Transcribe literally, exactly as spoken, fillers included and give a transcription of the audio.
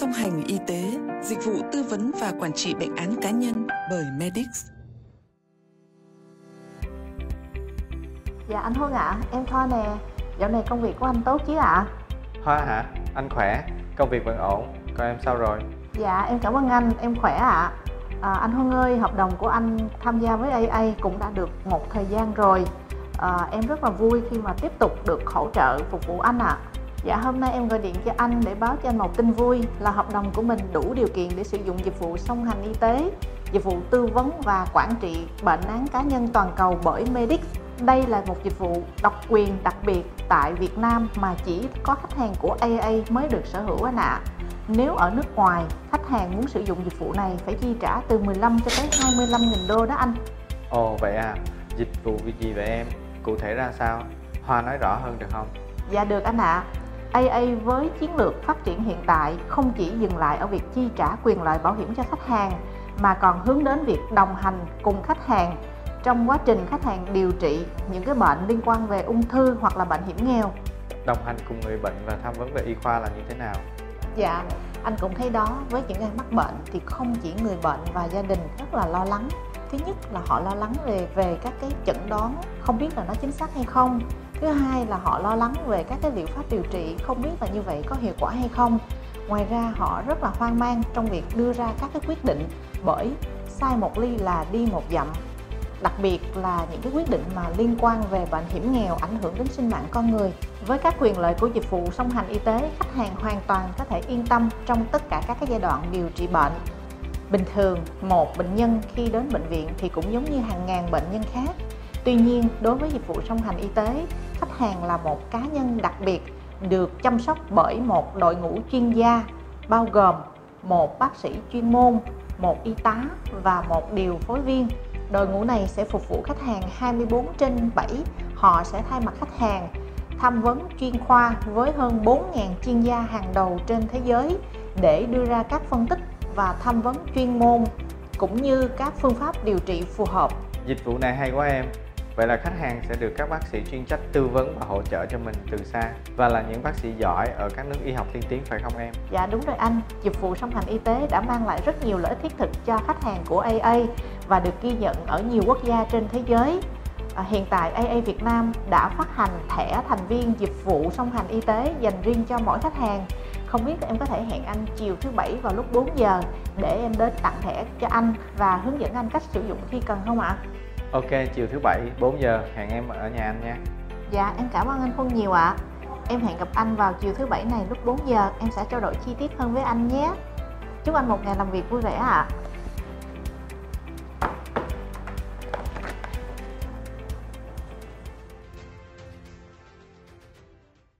Song Hành Y Tế, dịch vụ tư vấn và quản trị bệnh án cá nhân bởi Medix. Dạ anh Huân ạ, à, em Thoa nè. Dạo này công việc của anh tốt chứ ạ? À? Thoa hả? Anh khỏe, công việc vẫn ổn. Còn em sao rồi? Dạ em cảm ơn anh, em khỏe ạ. À. À, anh Huân ơi, hợp đồng của anh tham gia với a i a cũng đã được một thời gian rồi. À, em rất là vui khi mà tiếp tục được hỗ trợ phục vụ anh ạ. À. Dạ hôm nay em gọi điện cho anh để báo cho anh một tin vui là hợp đồng của mình đủ điều kiện để sử dụng dịch vụ Song Hành Y Tế, dịch vụ tư vấn và quản trị bệnh án cá nhân toàn cầu bởi Medix. Đây là một dịch vụ độc quyền đặc biệt tại Việt Nam mà chỉ có khách hàng của a i a mới được sở hữu anh ạ. Nếu ở nước ngoài, khách hàng muốn sử dụng dịch vụ này phải chi trả từ mười lăm cho tới hai mươi lăm nghìn đô đó anh. Ồ vậy à, dịch vụ gì vậy em? Cụ thể ra sao? Hoa nói rõ hơn được không? Dạ được anh ạ. a i a với chiến lược phát triển hiện tại không chỉ dừng lại ở việc chi trả quyền lợi bảo hiểm cho khách hàng mà còn hướng đến việc đồng hành cùng khách hàng trong quá trình khách hàng điều trị những cái bệnh liên quan về ung thư hoặc là bệnh hiểm nghèo. Đồng hành cùng người bệnh và tham vấn về y khoa là như thế nào? Dạ, anh cũng thấy đó, với những ai mắc bệnh thì không chỉ người bệnh và gia đình rất là lo lắng. Thứ nhất là họ lo lắng về về các cái chẩn đoán không biết là nó chính xác hay không. Thứ hai là họ lo lắng về các cái liệu pháp điều trị không biết là như vậy có hiệu quả hay không. Ngoài ra họ rất là hoang mang trong việc đưa ra các cái quyết định bởi sai một ly là đi một dặm. Đặc biệt là những cái quyết định mà liên quan về bệnh hiểm nghèo ảnh hưởng đến sinh mạng con người. Với các quyền lợi của dịch vụ Song Hành Y Tế, khách hàng hoàn toàn có thể yên tâm trong tất cả các cái giai đoạn điều trị bệnh. Bình thường, một bệnh nhân khi đến bệnh viện thì cũng giống như hàng ngàn bệnh nhân khác. Tuy nhiên, đối với dịch vụ Song Hành Y Tế, khách hàng là một cá nhân đặc biệt được chăm sóc bởi một đội ngũ chuyên gia bao gồm một bác sĩ chuyên môn, một y tá và một điều phối viên. Đội ngũ này sẽ phục vụ khách hàng hai mươi bốn trên bảy, họ sẽ thay mặt khách hàng tham vấn chuyên khoa với hơn bốn nghìn chuyên gia hàng đầu trên thế giới để đưa ra các phân tích và tham vấn chuyên môn cũng như các phương pháp điều trị phù hợp. Dịch vụ này hay quá em. Vậy là khách hàng sẽ được các bác sĩ chuyên trách tư vấn và hỗ trợ cho mình từ xa và là những bác sĩ giỏi ở các nước y học tiên tiến phải không em? Dạ đúng rồi anh, dịch vụ Song Hành Y Tế đã mang lại rất nhiều lợi ích thiết thực cho khách hàng của a i a và được ghi nhận ở nhiều quốc gia trên thế giới. À, hiện tại a i a Việt Nam đã phát hành thẻ thành viên dịch vụ Song Hành Y Tế dành riêng cho mỗi khách hàng. Không biết em có thể hẹn anh chiều thứ bảy vào lúc bốn giờ để em đến tặng thẻ cho anh và hướng dẫn anh cách sử dụng khi cần không ạ? Ok, chiều thứ bảy bốn giờ hẹn em ở nhà anh nha. Dạ, em cảm ơn anh Huân nhiều ạ. Em hẹn gặp anh vào chiều thứ bảy này lúc bốn giờ, em sẽ trao đổi chi tiết hơn với anh nhé. Chúc anh một ngày làm việc vui vẻ ạ.